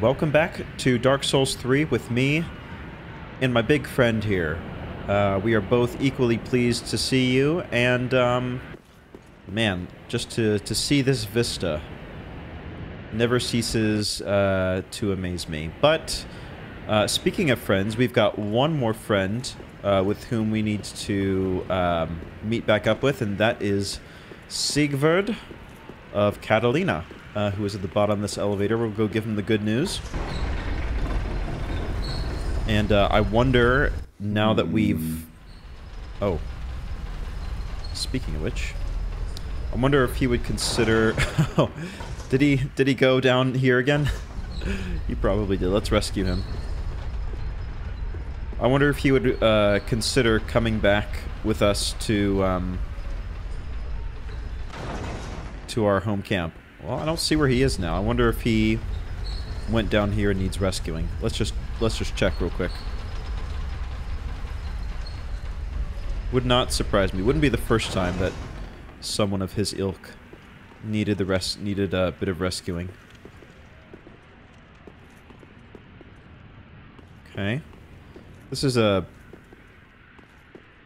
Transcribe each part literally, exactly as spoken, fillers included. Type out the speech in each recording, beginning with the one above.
Welcome back to Dark Souls three with me and my big friend here. Uh, we are both equally pleased to see you, and um, man, just to, to see this vista never ceases uh, to amaze me. But uh, speaking of friends, we've got one more friend uh, with whom we need to um, meet back up with, and that is Siegward of Catarina. Uh, who is at the bottom of this elevator. We'll go give him the good news. And uh, I wonder, now that we've... Oh. Speaking of which, I wonder if he would consider... oh, did he, did he go down here again? He probably did. Let's rescue him. I wonder if he would uh, consider coming back with us to, um, to our home camp. Well, I don't see where he is now. I wonder if he went down here and needs rescuing. Let's just let's just check real quick. Would not surprise me. Wouldn't be the first time that someone of his ilk needed the res- needed a bit of rescuing. Okay. This is a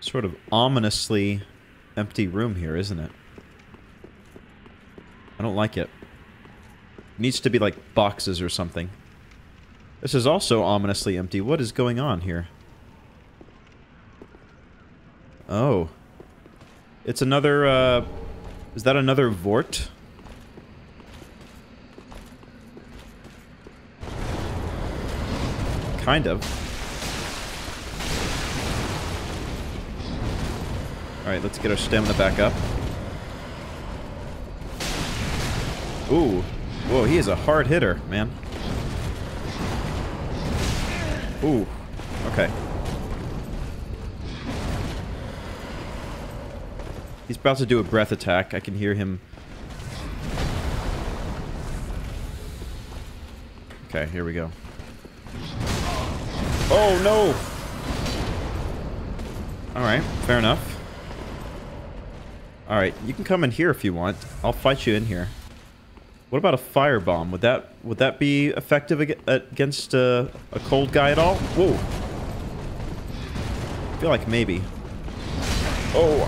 sort of ominously empty room here, isn't it? I don't like it. Needs to be like boxes or something. This is also ominously empty. What is going on here? Oh. It's another, uh... is that another Vort? Kind of. Alright, let's get our stamina back up. Ooh. Whoa, he is a hard hitter, man. Ooh. Okay. He's about to do a breath attack. I can hear him. Okay, here we go. Oh, no! Alright, fair enough. Alright, you can come in here if you want. I'll fight you in here. What about a firebomb? Would that would that be effective against uh, a cold guy at all? Whoa! I feel like maybe. Oh!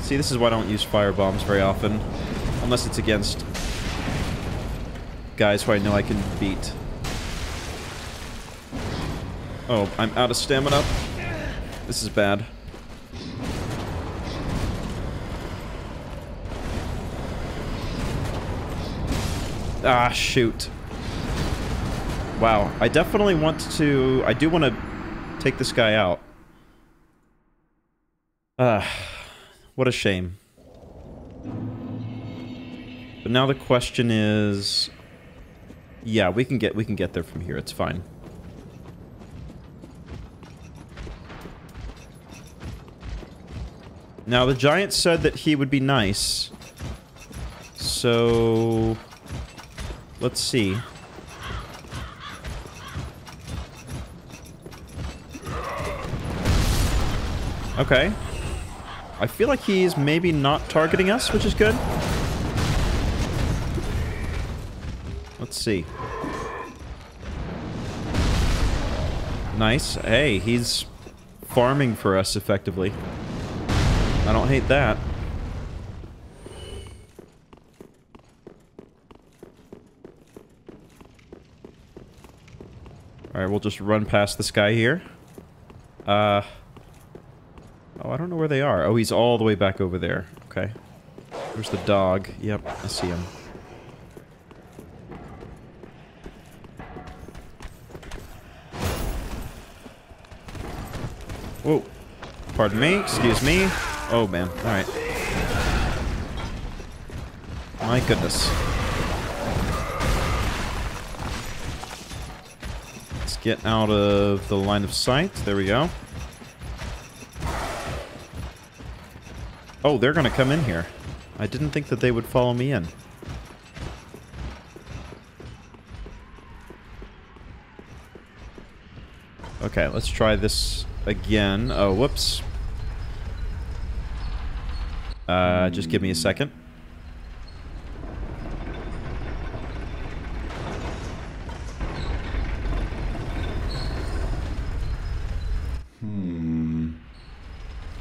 See, this is why I don't use firebombs very often, unless it's against guys who I know I can beat. Oh, I'm out of stamina. This is bad. Ah, shoot. Wow. I definitely want to... I do want to take this guy out. Ah, what a shame. But now the question is... Yeah, we can get we can get there from here. It's fine. Now, the giant said that he would be nice. So... Let's see. Okay. I feel like he's maybe not targeting us, which is good. Let's see. Nice. Hey, he's farming for us effectively. I don't hate that. Alright, we'll just run past this guy here. Uh... Oh, I don't know where they are. Oh, he's all the way back over there. Okay. There's the dog. Yep, I see him. Whoa. Pardon me. Excuse me. Oh, man. Alright. My goodness. Get out of the line of sight. There we go. Oh, they're gonna come in here. I didn't think that they would follow me in. Okay, let's try this again. Oh, whoops. Uh, just give me a second.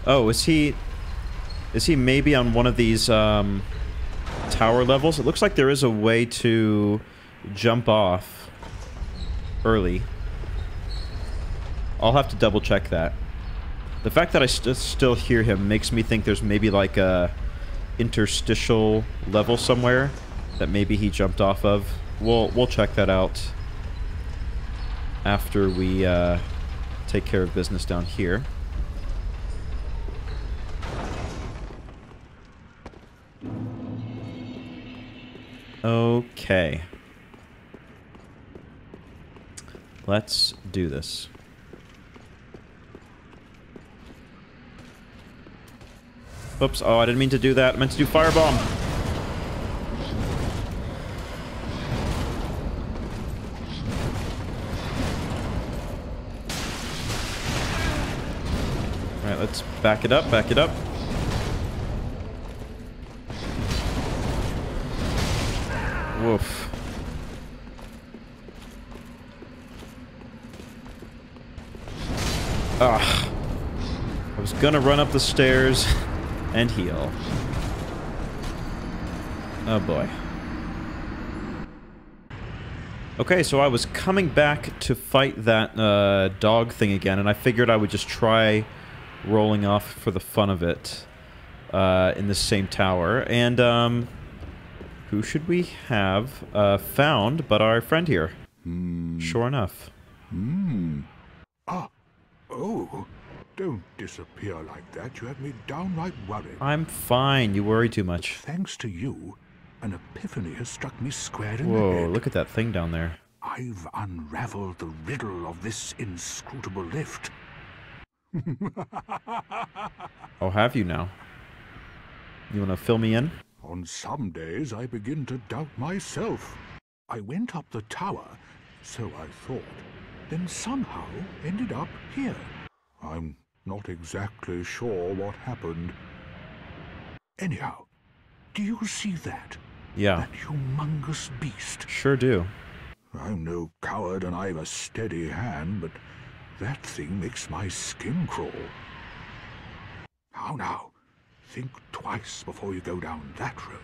Oh, is he... Is he maybe on one of these um, tower levels? It looks like there is a way to jump off early. I'll have to double check that. The fact that I st still hear him makes me think there's maybe like a interstitial level somewhere that maybe he jumped off of. We'll, we'll check that out after we uh, take care of business down here. Okay. Let's do this. Oops. Oh, I didn't mean to do that. I meant to do firebomb. All right, let's back it up, back it up. Woof. Ah, I was gonna run up the stairs and heal. Oh boy. Okay, so I was coming back to fight that uh, dog thing again, and I figured I would just try rolling off for the fun of it uh, in this same tower. And um. Who should we have uh, found but our friend here? Mm. Sure enough. Mm. Ah, oh, don't disappear like that. You have me downright worried. I'm fine. You worry too much. But thanks to you, an epiphany has struck me square in Whoa, the head. Whoa, look at that thing down there. I've unraveled the riddle of this inscrutable lift. Oh, have you now? You want to fill me in? On some days, I begin to doubt myself. I went up the tower, so I thought, then somehow ended up here. I'm not exactly sure what happened. Anyhow, do you see that? Yeah. That humongous beast? Sure do. I'm no coward and I've a steady hand, but that thing makes my skin crawl. How now? Think twice before you go down that road.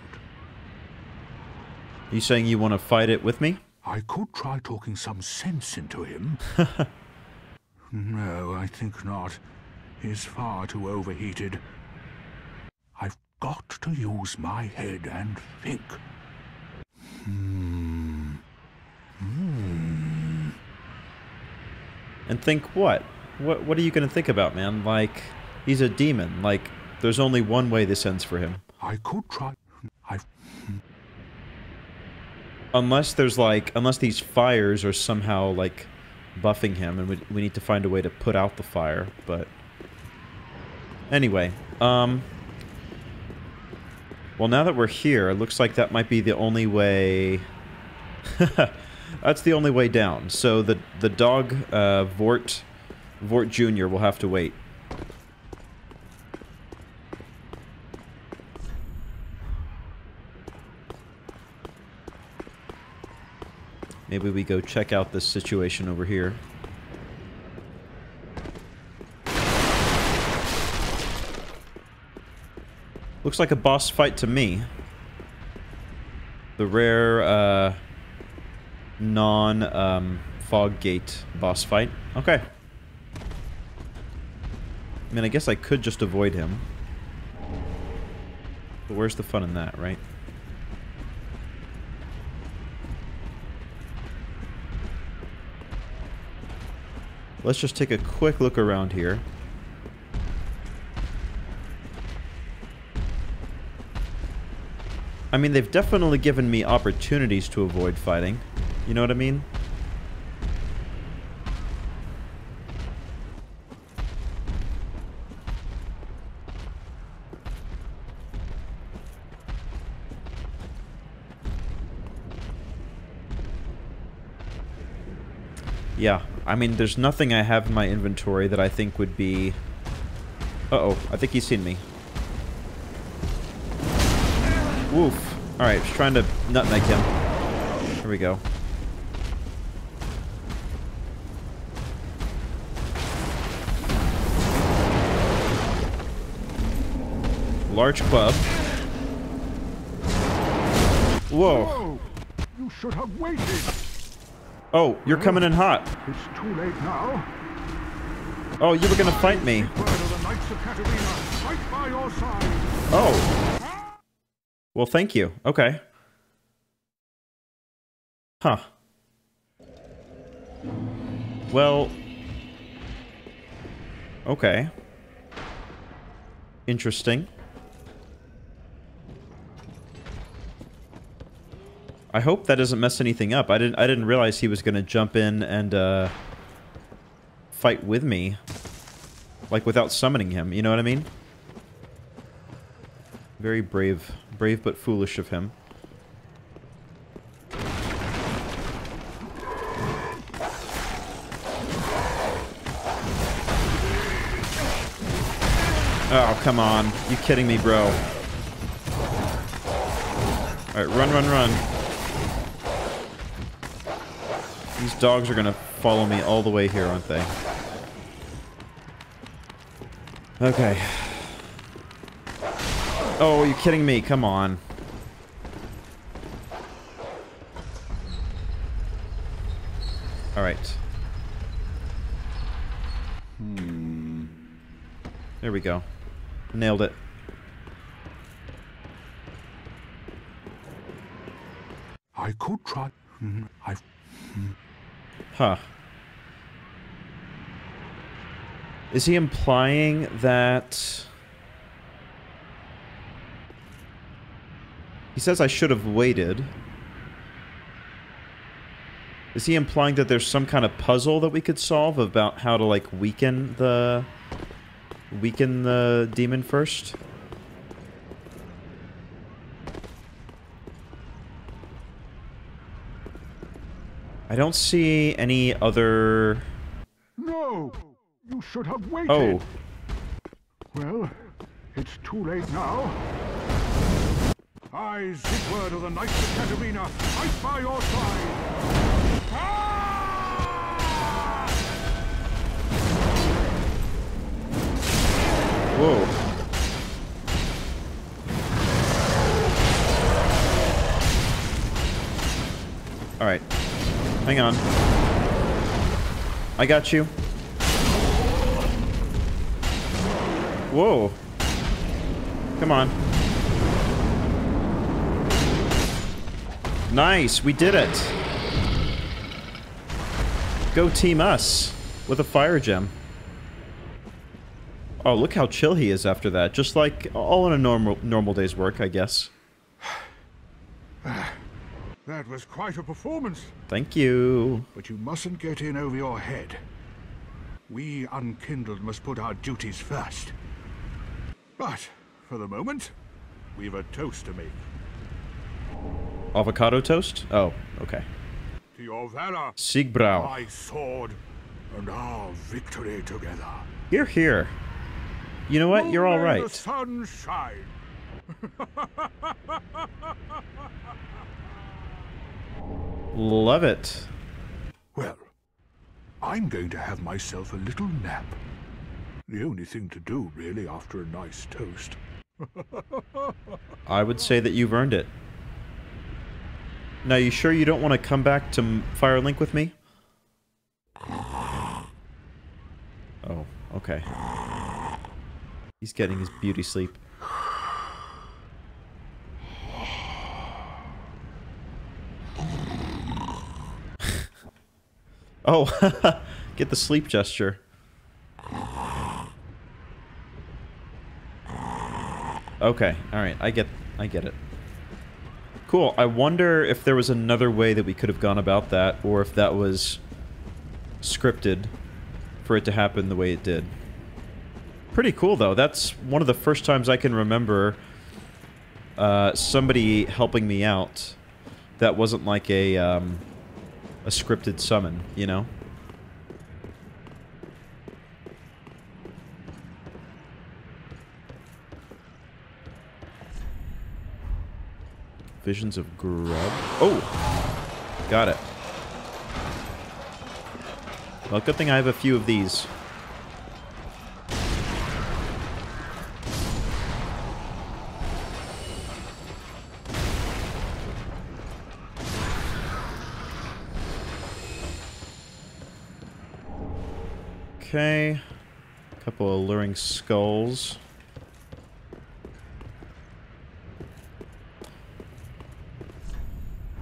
Are you saying you want to fight it with me? I could try talking some sense into him. No, I think not. He's far too overheated. I've got to use my head and think. Hmm. Hmm. And think what? What, what are you going to think about, man? Like, he's a demon. Like... There's only one way this ends for him. I could try. I've... Unless there's like, unless these fires are somehow like buffing him, and we we need to find a way to put out the fire. But anyway, um, well, now that we're here, it looks like that might be the only way. That's the only way down. So the the dog, uh, Vort, Vort Junior will have to wait. Maybe we go check out this situation over here. Looks like a boss fight to me. The rare uh, non um, fog gate boss fight. Okay. I mean, I guess I could just avoid him. But where's the fun in that, right? Let's just take a quick look around here. I mean, they've definitely given me opportunities to avoid fighting. You know what I mean? Yeah. I mean, there's nothing I have in my inventory that I think would be... Uh-oh, I think he's seen me. Woof. Alright, just trying to nutmeg him. Here we go. large pub. Whoa. Whoa. You should have waited. Oh, you're well, coming in hot. It's too late now. Oh, you were gonna fight me. Oh. Well, thank you. Okay. Huh. Well. Okay. Interesting. I hope that doesn't mess anything up. I didn't I didn't realize he was gonna jump in and uh fight with me. Like without summoning him, you know what I mean? Very brave. Brave but foolish of him. Oh, come on. You kidding me, bro. Alright, run, run, run. These dogs are gonna follow me all the way here, aren't they? Okay. Oh, are you kidding me? Come on. Alright. Hmm. There we go. Nailed it. I could try. I. Huh. Is he implying that? He says I should have waited. Is he implying that there's some kind of puzzle that we could solve about how to like weaken the weaken the demon first? I don't see any other. No, you should have waited. Oh. Well, it's too late now. I, Siegward of the Knights of Catarina, fight by your side. Ah! Whoa. All right. Hang on. I got you. Whoa. Come on. Nice. We did it. Go team us with a fire gem. Oh, look how chill he is after that. Just like all in a normal normal day's work, I guess. That was quite a performance. Thank you. But you mustn't get in over your head. We unkindled must put our duties first. But, for the moment, we've a toast to make. Avocado toast? Oh, okay. To your valor, Siegbrau. My sword, and our victory together. You're here. You know what? You're all right. The sun shine. Love it. Well, I'm going to have myself a little nap. The only thing to do, really, after a nice toast. I would say that you've earned it. Now, you sure you don't want to come back to Firelink with me? Oh, okay. He's getting his beauty sleep. Oh, get the sleep gesture. Okay, alright, I get I get it. Cool, I wonder if there was another way that we could have gone about that, or if that was scripted for it to happen the way it did. Pretty cool, though. That's one of the first times I can remember uh, somebody helping me out that wasn't like a... Um, a scripted summon, you know? Visions of grub. Oh! Got it. Well, good thing I have a few of these. Okay. A couple alluring skulls.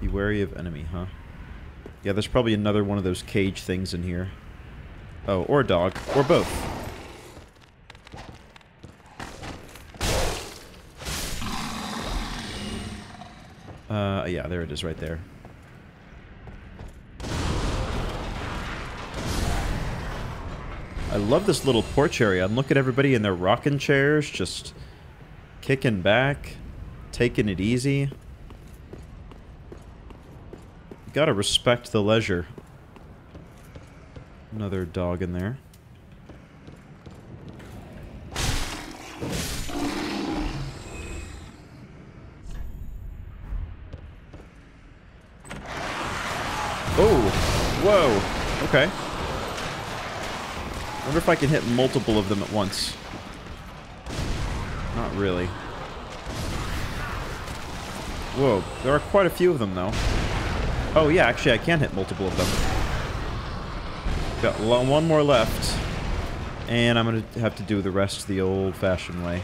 Be wary of enemy, huh? Yeah, there's probably another one of those cage things in here. Oh, or a dog. Or both. Uh, yeah, there it is right there. I love this little porch area. And look at everybody in their rocking chairs, just kicking back, taking it easy. You gotta respect the leisure. Another dog in there. Oh! Whoa! Okay. I wonder if I can hit multiple of them at once. Not really. Whoa. There are quite a few of them, though. Oh yeah, actually I can hit multiple of them. Got one more left. And I'm gonna have to do the rest the old-fashioned way.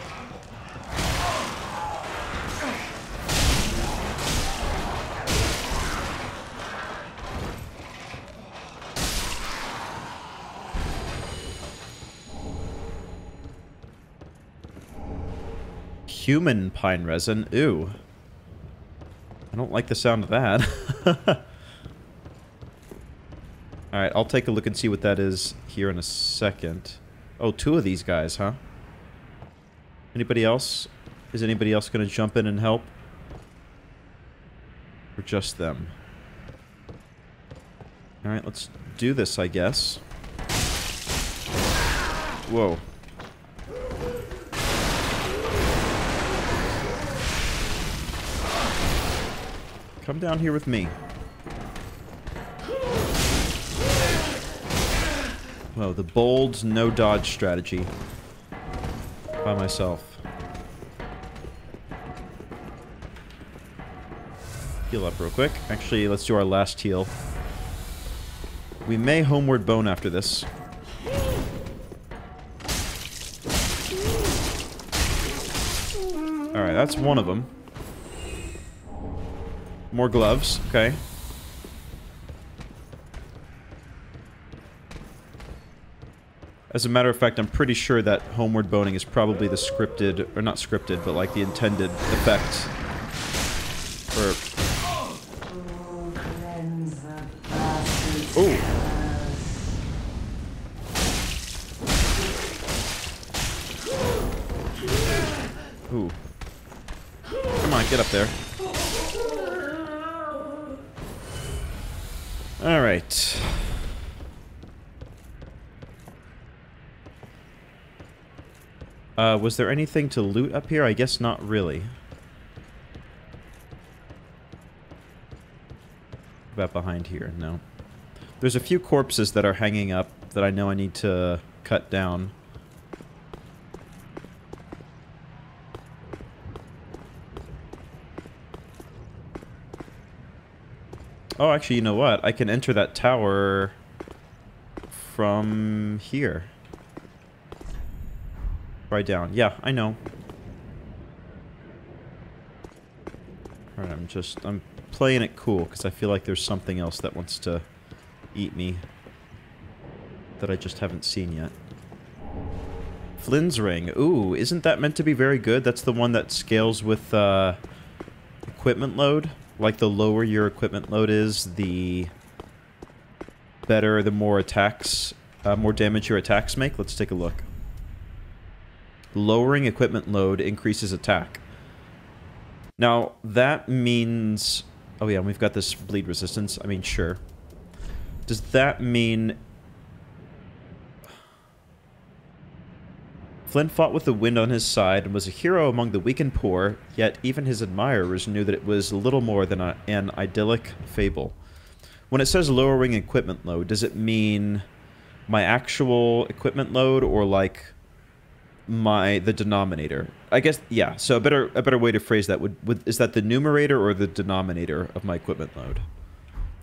Human pine resin. Ooh. I don't like the sound of that. Alright, I'll take a look and see what that is here in a second. Oh, two of these guys, huh? Anybody else? Is anybody else going to jump in and help? Or just them? Alright, let's do this, I guess. Whoa. Come down here with me. Whoa, the bold, no-dodge strategy. By myself. Heal up real quick. Actually, let's do our last heal. We may homeward bone after this. Alright, that's one of them. More gloves, okay. As a matter of fact, I'm pretty sure that homeward boning is probably the scripted, or not scripted, but like the intended effect. Or... Ooh. Ooh. Come on, get up there. All right. Uh, was there anything to loot up here? I guess not really. About behind here, no. There's a few corpses that are hanging up that I know I need to cut down. Oh, actually, you know what? I can enter that tower from here. Right down. Yeah, I know. Alright, I'm just... I'm playing it cool, because I feel like there's something else that wants to eat me that I just haven't seen yet. Flynn's ring. Ooh, isn't that meant to be very good? That's the one that scales with uh, equipment load. Like, the lower your equipment load is, the better, the more attacks, uh, more damage your attacks make. Let's take a look. Lowering equipment load increases attack. Now, that means... Oh yeah, we've got this bleed resistance. I mean, sure. Does that mean... Flynn fought with the wind on his side and was a hero among the weak and poor, yet even his admirers knew that it was little more than a, an idyllic fable. When it says lowering equipment load, does it mean my actual equipment load or like my the denominator? I guess, yeah. So a better a better way to phrase that would, would is that the numerator or the denominator of my equipment load?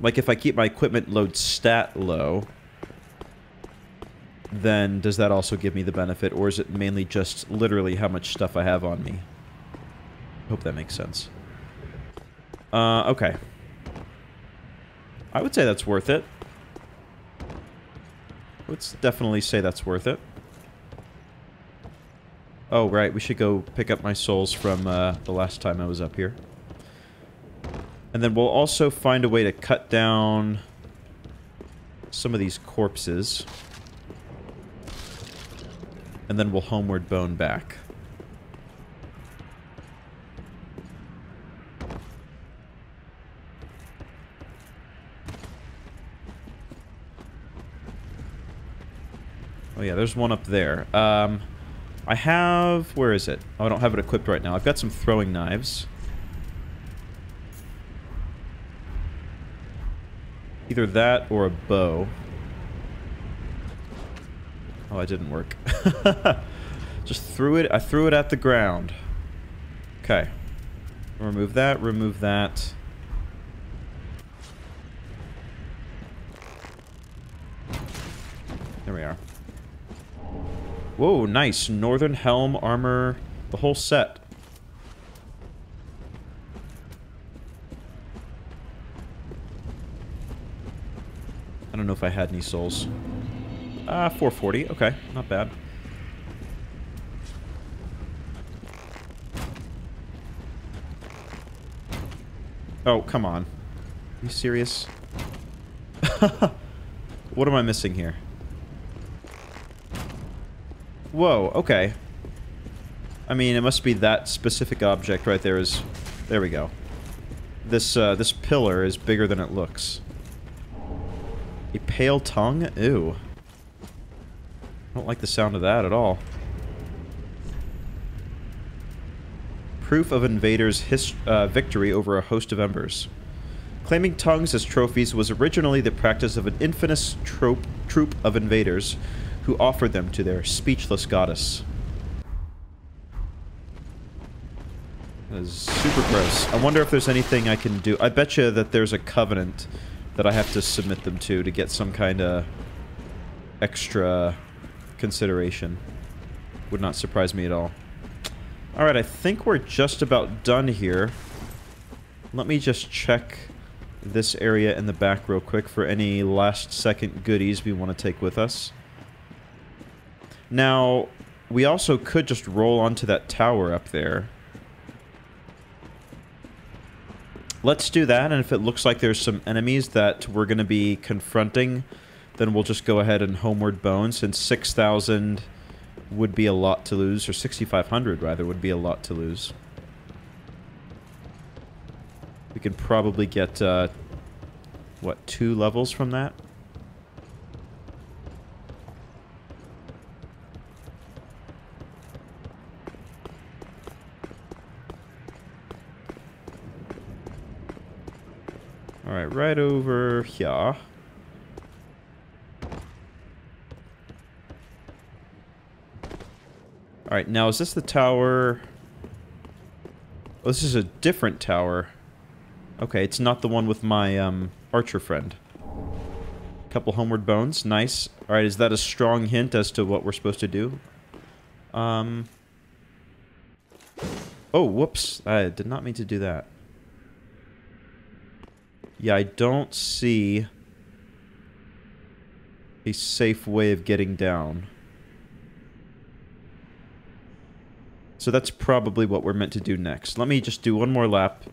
Like if I keep my equipment load stat low, then does that also give me the benefit, or is it mainly just literally how much stuff I have on me? Hope that makes sense. Uh, okay. I would say that's worth it. Let's definitely say that's worth it. Oh, right, we should go pick up my souls from uh, the last time I was up here. And then we'll also find a way to cut down some of these corpses. And then we'll homeward bone back. Oh yeah, there's one up there. Um, I have... Where is it? Oh, I don't have it equipped right now. I've got some throwing knives. Either that or a bow. Oh, it didn't work. Just threw it. I threw it at the ground. Okay. Remove that. Remove that. There we are. Whoa, nice. Northern Helm, armor, the whole set. I don't know if I had any souls. Ah, uh, four forty. Okay, not bad. Oh, come on. Are you serious? What am I missing here? Whoa, okay. I mean, it must be that specific object right there is... There we go. This, uh, this pillar is bigger than it looks. A pale tongue? Ew. I don't like the sound of that at all. Proof of invaders' his, uh, victory over a host of embers. Claiming tongues as trophies was originally the practice of an infamous trope, troop of invaders who offered them to their speechless goddess. That is super gross. I wonder if there's anything I can do. I bet you that there's a covenant that I have to submit them to to get some kind of extra consideration. Would not surprise me at all. Alright, I think we're just about done here. Let me just check this area in the back real quick for any last-second goodies we want to take with us. Now, we also could just roll onto that tower up there. Let's do that, and if it looks like there's some enemies that we're going to be confronting, then we'll just go ahead and homeward bone, since six thousand would be a lot to lose, or sixty-five hundred, rather, would be a lot to lose. We can probably get, uh, what, two levels from that? Alright, right over here. Alright, now is this the tower? Oh, this is a different tower. Okay, it's not the one with my um, archer friend. Couple homeward bones, nice. Alright, is that a strong hint as to what we're supposed to do? Um. Oh, whoops. I did not mean to do that. Yeah, I don't see a safe way of getting down. So that's probably what we're meant to do next. Let me just do one more lap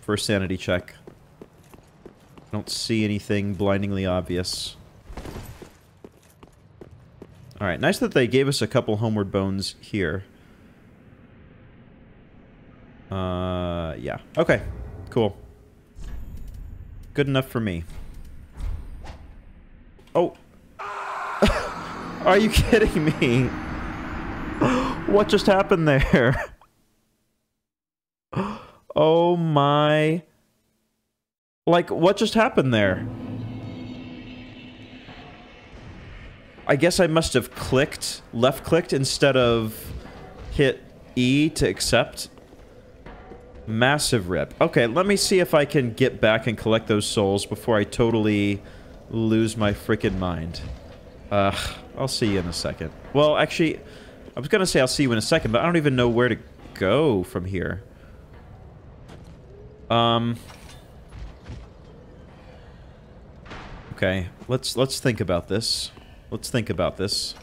for a sanity check. I don't see anything blindingly obvious. Alright, nice that they gave us a couple homeward bones here. Uh, yeah. Okay, cool. Good enough for me. Oh. Are you kidding me? What just happened there? Oh my. Like, what just happened there? I guess I must have clicked, left clicked, instead of hit E to accept. Massive rip. Okay, let me see if I can get back and collect those souls before I totally lose my freaking mind. Ugh, I'll see you in a second. Well, actually, I was gonna say I'll see you in a second, but I don't even know where to go from here. Um... Okay, let's let's think about this. Let's think about this.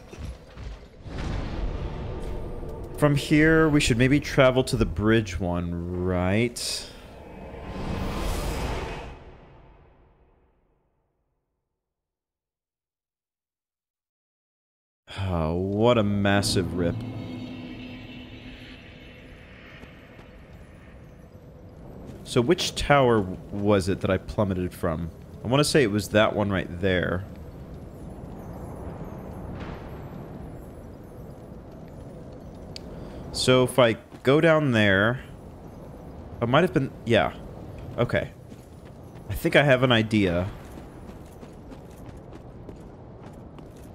From here, we should maybe travel to the bridge one, right? Oh, what a massive rip. So which tower was it that I plummeted from? I want to say it was that one right there. So if I go down there... I might have been... Yeah. Okay. I think I have an idea.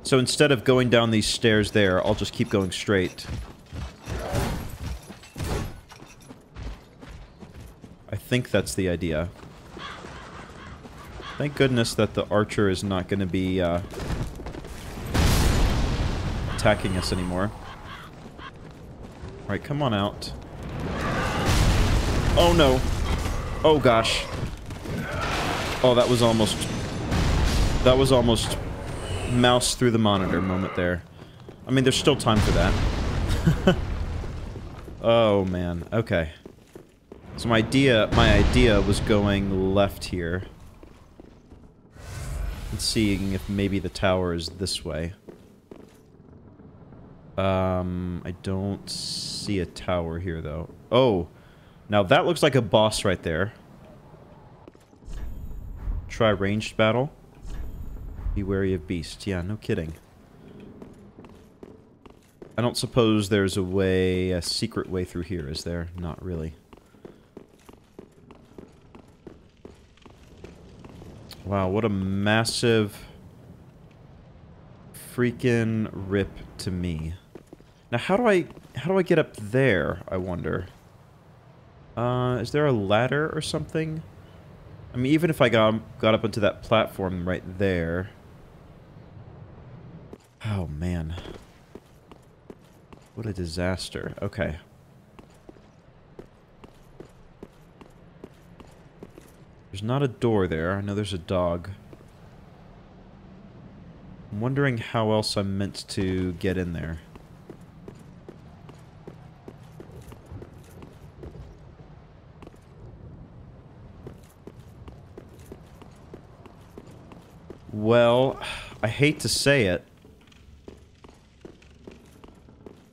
So instead of going down these stairs there, I'll just keep going straight. I think that's the idea. Thank goodness that the archer is not going to be uh, attacking us anymore. Alright, come on out. Oh no. Oh gosh. Oh, that was almost... That was almost mouse through the monitor moment there. I mean, there's still time for that. Oh man, okay. So my idea, my idea was going left here. And seeing if maybe the tower is this way. Um, I don't see a tower here, though. Oh! Now that looks like a boss right there. Try ranged battle. Be wary of beasts. Yeah, no kidding. I don't suppose there's a way, a secret way through here, is there? Not really. Wow, what a massive freaking rip to me. Now, how do I how do I get up there, I wonder? Uh, is there a ladder or something? I mean, even if I got, got up onto that platform right there... Oh, man. What a disaster. Okay. There's not a door there. I know there's a dog. I'm wondering how else I'm meant to get in there. Well, I hate to say it,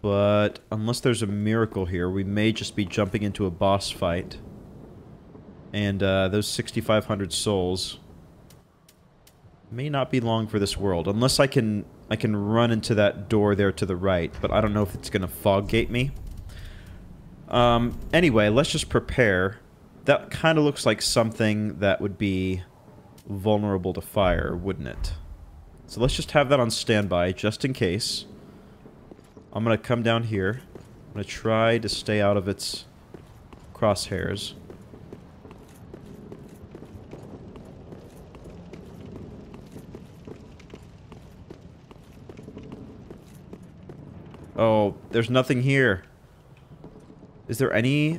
but unless there's a miracle here, we may just be jumping into a boss fight. And uh, those sixty-five hundred souls may not be long for this world, unless I can I can run into that door there to the right. But I don't know if it's gonna fog gate me. Um, anyway, let's just prepare. That kind of looks like something that would be vulnerable to fire, wouldn't it? So let's just have that on standby just in case. I'm gonna come down here. I'm gonna try to stay out of its crosshairs. Oh, there's nothing here. Is there any...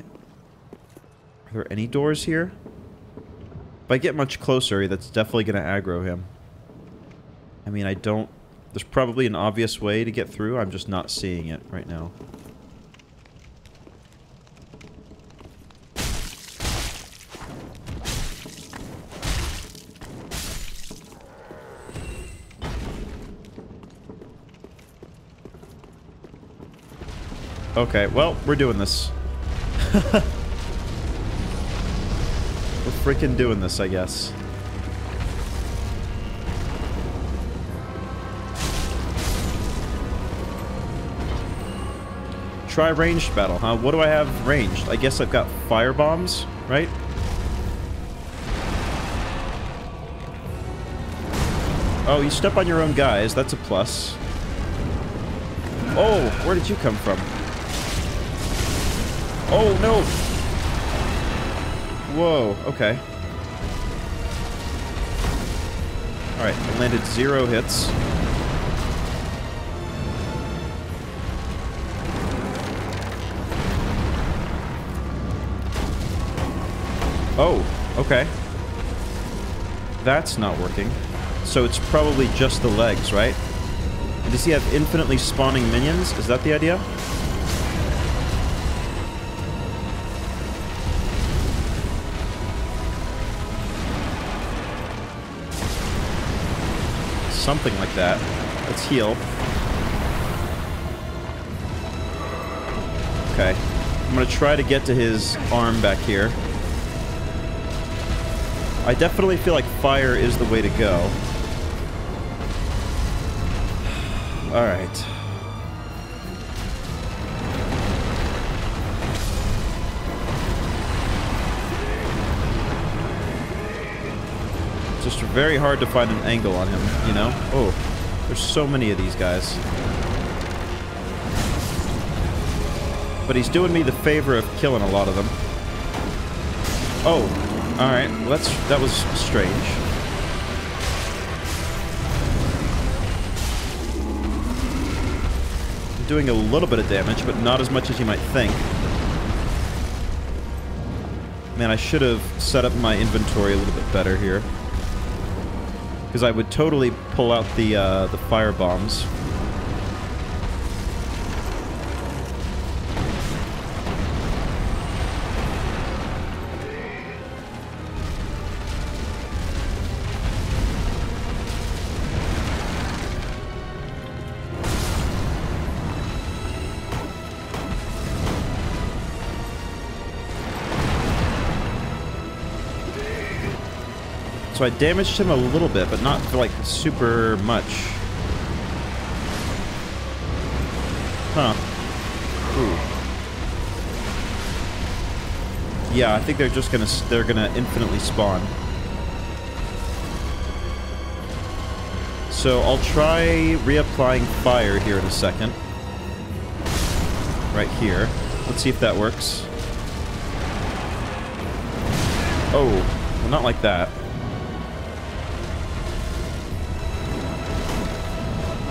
Are there any doors here? If I get much closer, that's definitely going to aggro him. I mean, I don't... There's probably an obvious way to get through. I'm just not seeing it right now. Okay, well, we're doing this. We're freaking doing this, I guess. Try ranged battle, huh? What do I have ranged? I guess I've got fire bombs, right? Oh, you step on your own guys. That's a plus. Oh, where did you come from? Oh, no! Whoa, okay. Alright, I landed zero hits. Oh, okay. That's not working. So it's probably just the legs, right? And does he have infinitely spawning minions? Is that the idea? Something like that. Let's heal. Okay. I'm gonna try to get to his arm back here. I definitely feel like fire is the way to go. Alright. Just very hard to find an angle on him, you know? Oh, there's so many of these guys. But he's doing me the favor of killing a lot of them. Oh. Alright, let's... that was strange. I'm doing a little bit of damage, but not as much as you might think. Man, I should have set up my inventory a little bit better here. Because I would totally pull out the, uh, the fire bombs. So I damaged him a little bit, but not, like, super much. Huh. Ooh. Yeah, I think they're just gonna... they're gonna infinitely spawn. So I'll try reapplying fire here in a second. Right here. Let's see if that works. Oh. Well, not like that.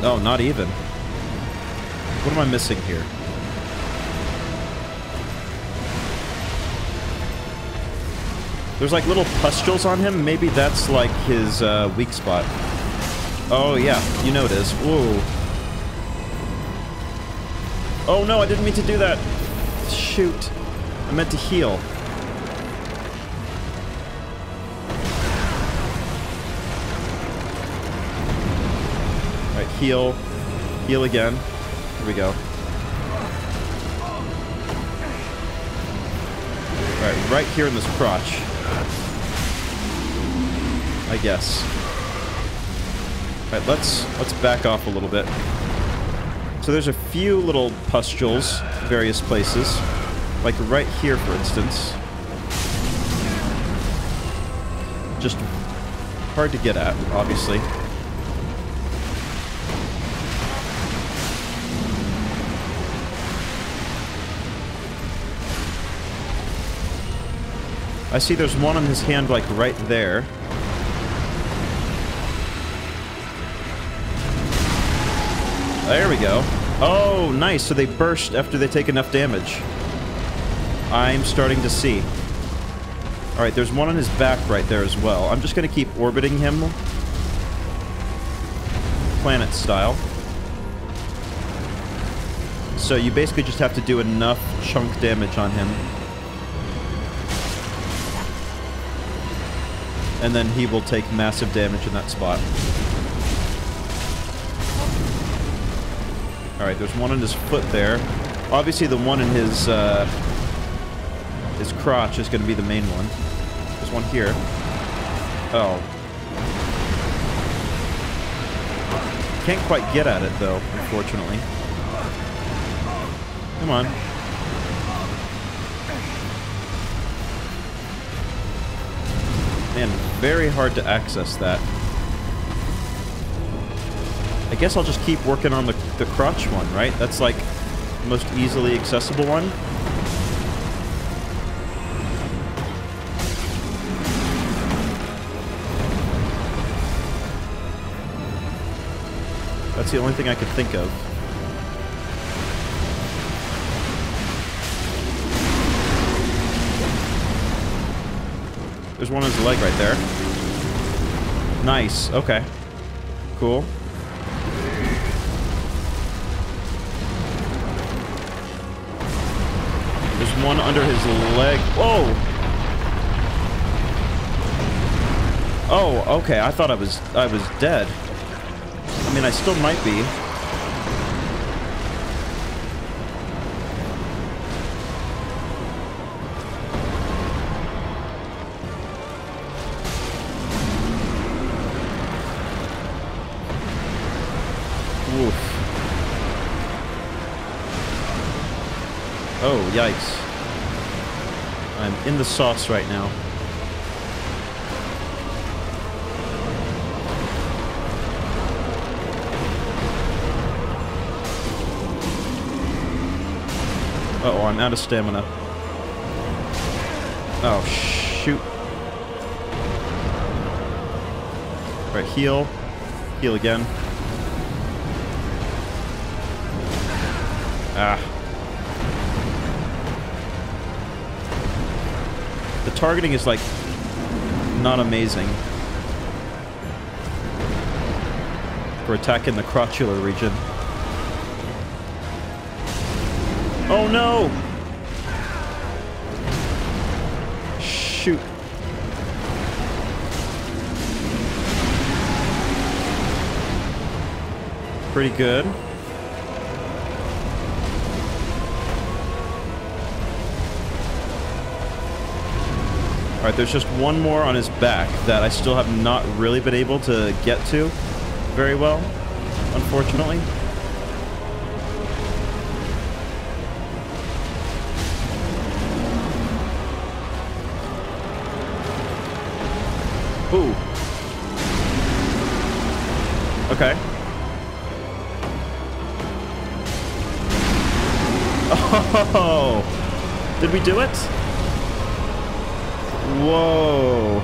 Oh, not even. What am I missing here? There's like little pustules on him. Maybe that's like his uh, weak spot. Oh yeah, you know it is. Whoa. Oh no, I didn't mean to do that. Shoot. I meant to heal. Heal. Heal again. Here we go. Alright, right here in this crotch. I guess. Alright, let's let's back off a little bit. So there's a few little pustules, various places. Like right here, for instance. Just hard to get at, obviously. I see there's one on his hand, like, right there. There we go. Oh, nice. So they burst after they take enough damage. I'm starting to see. Alright, there's one on his back right there as well. I'm just going to keep orbiting him. Planet style. So you basically just have to do enough chunk damage on him. And then he will take massive damage in that spot. Alright, there's one in his foot there. Obviously the one in his, uh, his crotch is going to be the main one. There's one here. Oh. Can't quite get at it though, unfortunately. Come on. Man, very hard to access that. I guess I'll just keep working on the, the crotch one, right? That's like the most easily accessible one. That's the only thing I could think of. There's one on his leg right there. Nice. Okay. Cool. There's one under his leg. Whoa! Oh, okay. I thought I was I was dead. I mean, I still might be. Yikes. I'm in the sauce right now. Uh-oh, I'm out of stamina. Oh, shoot. Alright, heal. Heal again. Ah. The targeting is, like, not amazing for attacking the crotchular region. Oh, no! Shoot. Pretty good. Alright, there's just one more on his back that I still have not really been able to get to very well, unfortunately. Ooh. Okay. Oh! Did we do it? Whoa.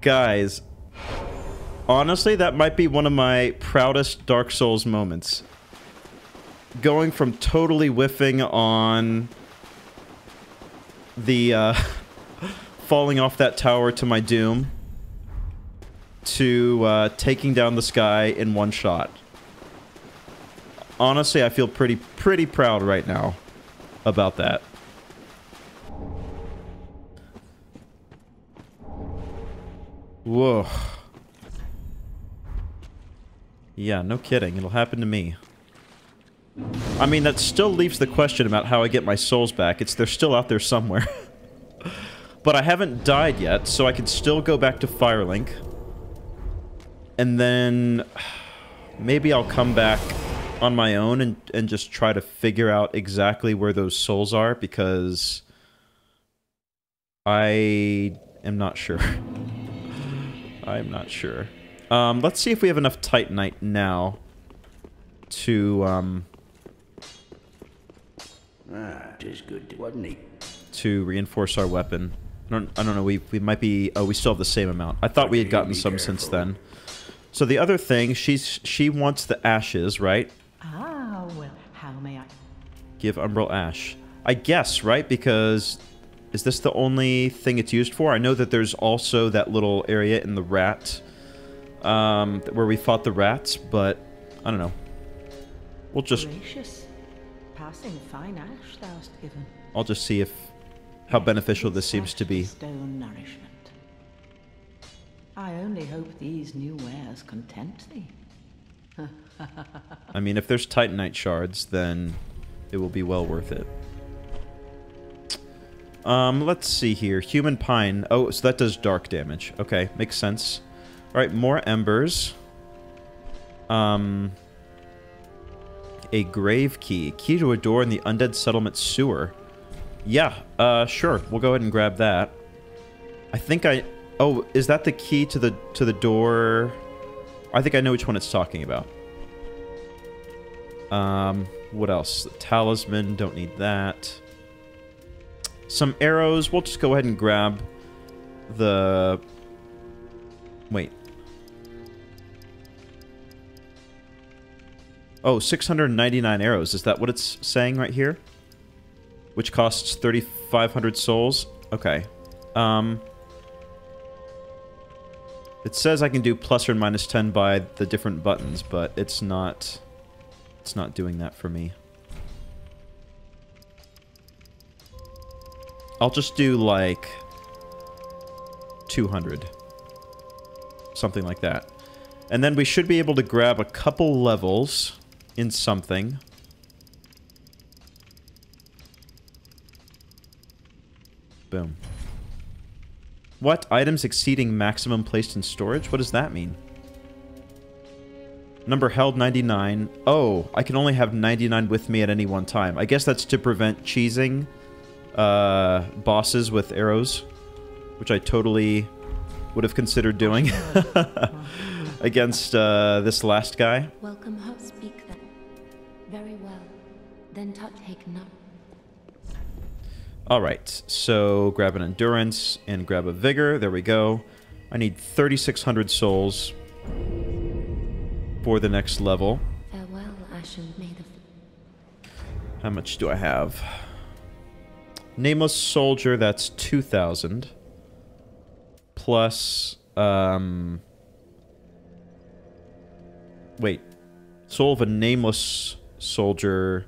Guys, honestly, that might be one of my proudest Dark Souls moments. Going from totally whiffing on the uh, falling off that tower to my doom to uh, taking down the sky in one shot. Honestly, I feel pretty, pretty proud right now about that. Whoa. Yeah, no kidding. It'll happen to me. I mean, that still leaves the question about how I get my souls back. It's they're still out there somewhere. But I haven't died yet, so I could still go back to Firelink. And then maybe I'll come back on my own and, and just try to figure out exactly where those souls are, because I am not sure. I'm not sure. Um, let's see if we have enough Titanite now to, um... Ah, tastes good, wasn't it? To reinforce our weapon. I don't, I don't know, we, we might be... Oh, we still have the same amount. I thought we had gotten some since then. So the other thing, she's she wants the ashes, right? Ah, well, how may I... Give Umbral Ash. I guess, right? Because is this the only thing it's used for? I know that there's also that little area in the rat, um, where we fought the rats, but I don't know. We'll just... Gracious. Passing fine ash thou hast given. I'll just see if... how beneficial this seems to be. Stone nourishment. I only hope these new wares content thee. I mean, if there's Titanite shards, then it will be well worth it. Um, let's see here. Human pine. Oh, so that does dark damage. Okay, makes sense. Alright, more embers. Um, a grave key. Key to a door in the undead settlement sewer. Yeah, uh, sure. We'll go ahead and grab that. I think I... Oh, is that the key to the to the door? I think I know which one it's talking about. Um, what else? The talisman, don't need that. Some arrows. We'll just go ahead and grab the... Wait. Oh, six hundred ninety-nine arrows. Is that what it's saying right here? which costs thirty-five hundred souls. Okay. Um, it says I can do plus or minus ten by the different buttons, but it's not, it's not doing that for me. I'll just do like two hundred. Something like that. And then we should be able to grab a couple levels in something. Boom. What? Items exceeding maximum placed in storage? What does that mean? Number held, ninety-nine. Oh, I can only have ninety-nine with me at any one time. I guess that's to prevent cheesing uh, bosses with arrows, which I totally would have considered doing against uh, this last guy. Welcome her, speak then. Very well. Then touch Hagna. Alright, so grab an endurance and grab a vigor. There we go. I need thirty-six hundred souls for the next level. Farewell, Ash and May the... How much do I have? Nameless Soldier, that's two thousand. Plus, um... wait. Soul of a Nameless Soldier...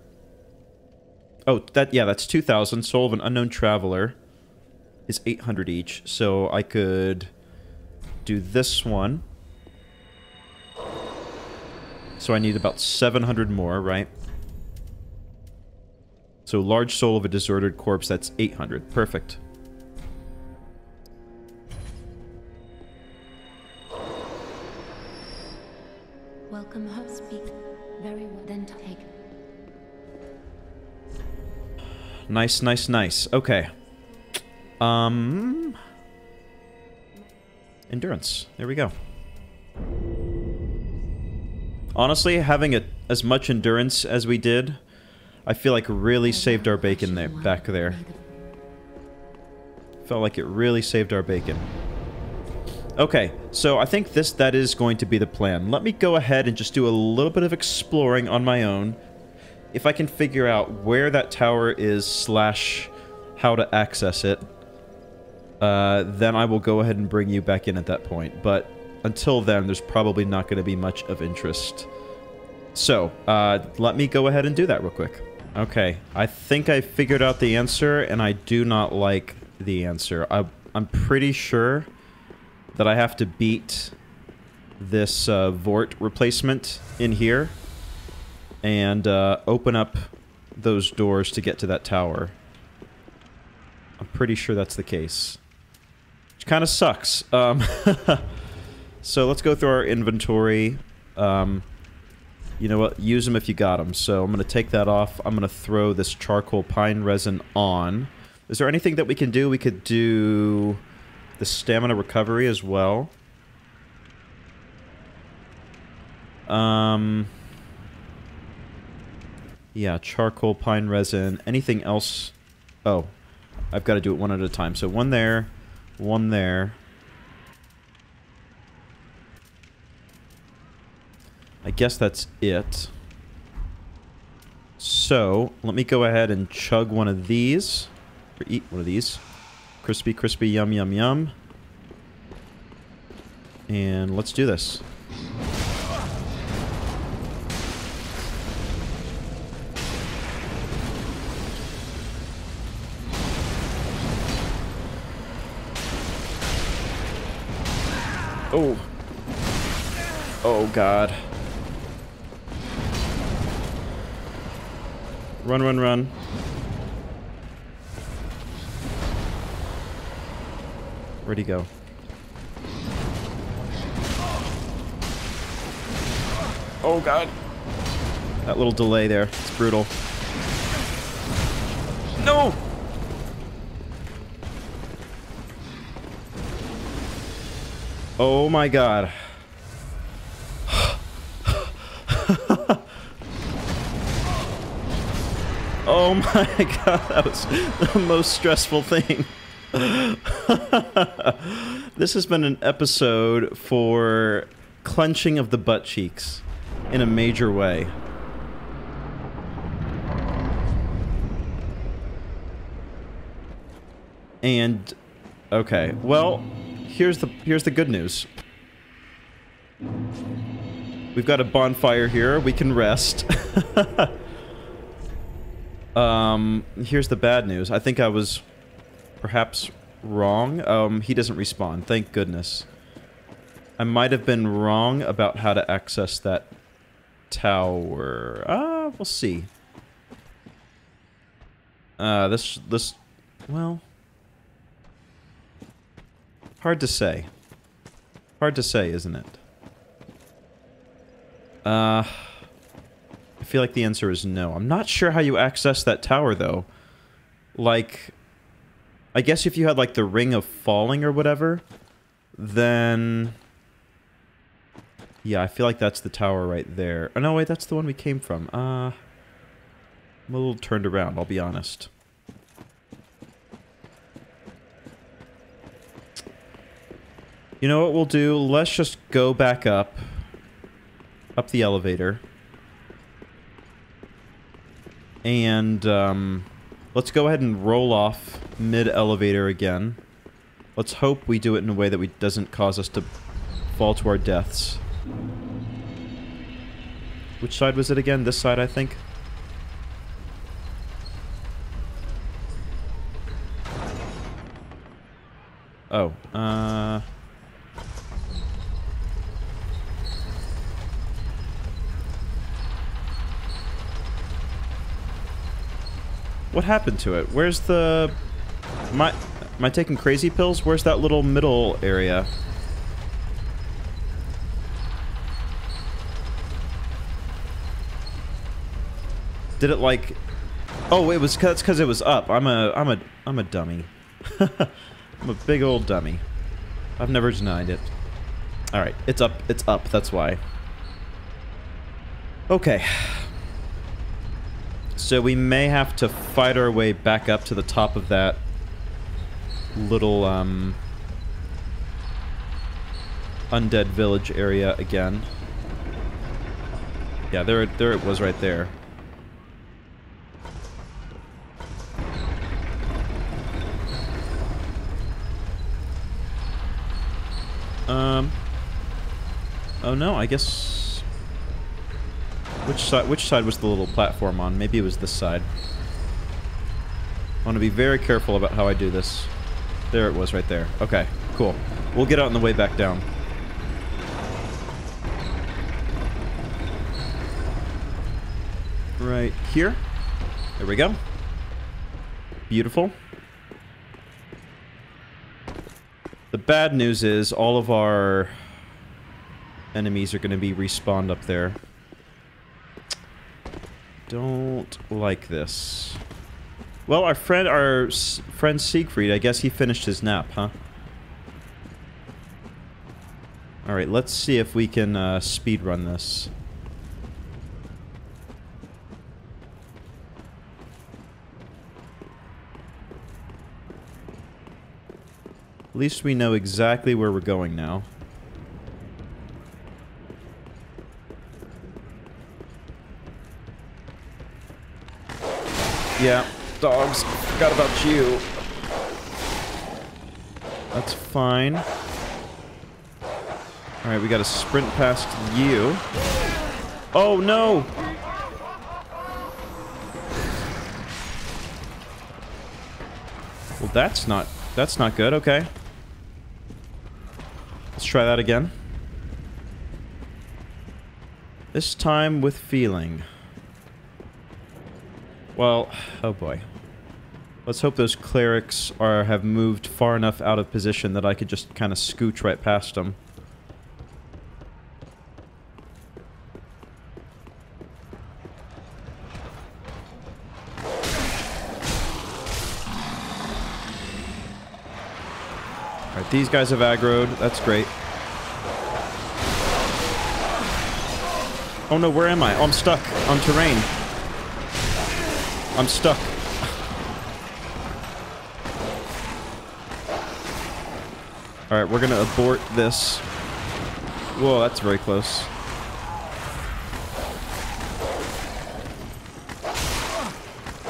Oh, that, yeah, that's two thousand. Soul of an Unknown Traveler is eight hundred each. So I could do this one. So I need about seven hundred more, right? So Large Soul of a Disordered Corpse, that's eight hundred. Perfect. Welcome, her speak. Very well, then take. Nice, nice, nice. Okay. Um... Endurance. There we go. Honestly, having a, as much endurance as we did, I feel like really saved our bacon there, back there. Felt like it really saved our bacon. Okay, so I think this that is going to be the plan. Let me go ahead and just do a little bit of exploring on my own. If I can figure out where that tower is slash how to access it, uh, then I will go ahead and bring you back in at that point. But until then, there's probably not going to be much of interest. So, uh, let me go ahead and do that real quick. Okay, I think I figured out the answer, and I do not like the answer. I, I'm pretty sure that I have to beat this uh, Vort replacement in here. And uh, open up those doors to get to that tower. I'm pretty sure that's the case. Which kind of sucks. Um, so let's go through our inventory. Um, you know what? Use them if you got them. So I'm going to take that off. I'm going to throw this charcoal pine resin on. Is there anything that we can do? We could do the stamina recovery as well. Um... Yeah, charcoal, pine resin, anything else? Oh, I've got to do it one at a time. So one there, one there. I guess that's it. So, let me go ahead and chug one of these. Or eat one of these. Crispy, crispy, yum, yum, yum. And let's do this. Oh. Oh, God. Run, run, run. Where'd he go? Oh, God. That little delay there. It's brutal. No! Oh my God. Oh my God, that was the most stressful thing. This has been an episode for clenching of the butt cheeks in a major way. And okay, well, here's the here's the good news. We've got a bonfire here. We can rest. um, here's the bad news. I think I was perhaps wrong. Um, he doesn't respawn. Thank goodness. I might have been wrong about how to access that tower. Ah, uh, we'll see. Uh, this this well, hard to say. Hard to say, isn't it? Uh, I feel like the answer is no. I'm not sure how you access that tower, though. Like, I guess if you had, like, the Ring of Falling or whatever, then... yeah, I feel like that's the tower right there. Oh, no, wait, that's the one we came from. Uh, I'm a little turned around, I'll be honest. You know what we'll do? Let's just go back up. Up the elevator. And, um... let's go ahead and roll off mid-elevator again. Let's hope we do it in a way that we doesn't cause us to fall to our deaths. Which side was it again? This side, I think. Oh, uh... what happened to it? Where's the... Am I, am I taking crazy pills? Where's that little middle area? Did it like... oh, it was... that's because it was up. I'm a... I'm a... I'm a dummy. I'm a big old dummy. I've never denied it. Alright, it's up. It's up, that's why. Okay. So we may have to fight our way back up to the top of that little, um, undead village area again. Yeah, there, there it was right there. Um, oh no, I guess... Which side, which side was the little platform on? Maybe it was this side. I want to be very careful about how I do this. There it was right there. Okay, cool. We'll get out on the way back down. Right here. There we go. Beautiful. The bad news is all of our enemies are going to be respawned up there. Don't like this. Well, our friend, our s friend Siegfried, I guess he finished his nap, huh? Alright, let's see if we can uh, speedrun this. At least we know exactly where we're going now. Yeah, dogs. Forgot about you. That's fine. Alright, we gotta sprint past you. Oh no! Well, that's not... that's not good, okay. Let's try that again. This time with feeling. Well, oh boy. Let's hope those clerics are have moved far enough out of position that I could just kind of scooch right past them. Alright, these guys have aggroed. That's great. Oh no, where am I? Oh, I'm stuck on terrain. I'm stuck. Alright, we're gonna abort this. Whoa, that's very close.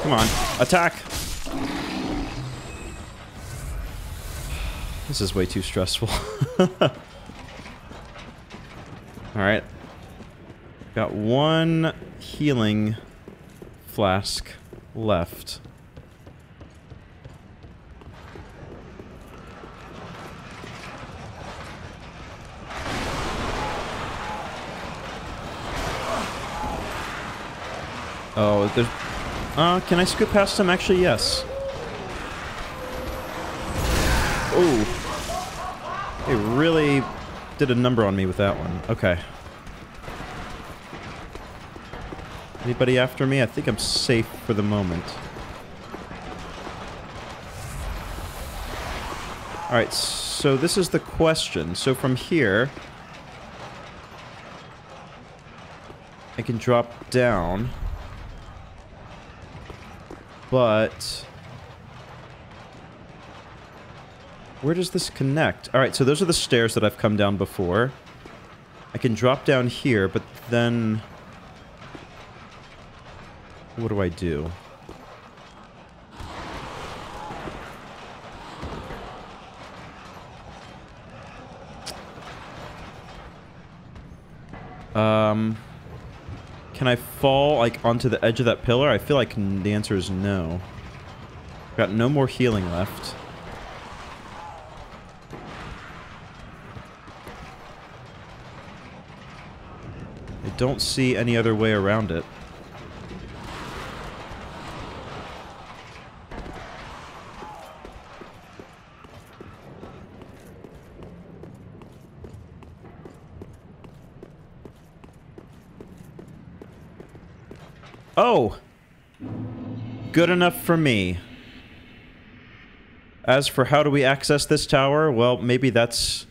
Come on, attack! This is way too stressful. Alright. Got one healing flask left. Oh, there's... Uh, can I scoot past him? Actually, yes. Oh. It really did a number on me with that one. Okay. Anybody after me? I think I'm safe for the moment. Alright, so this is the question. So from here... I can drop down... But where does this connect? All right, so those are the stairs that I've come down before. I can drop down here, but then what do I do? Um Can I fall, like, onto the edge of that pillar? I feel like the answer is no. Got no more healing left. I don't see any other way around it. Oh! Good enough for me. As for how do we access this tower, well, maybe that's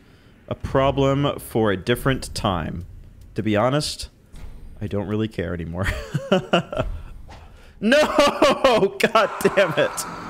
a problem for a different time. To be honest, I don't really care anymore. No! God damn it!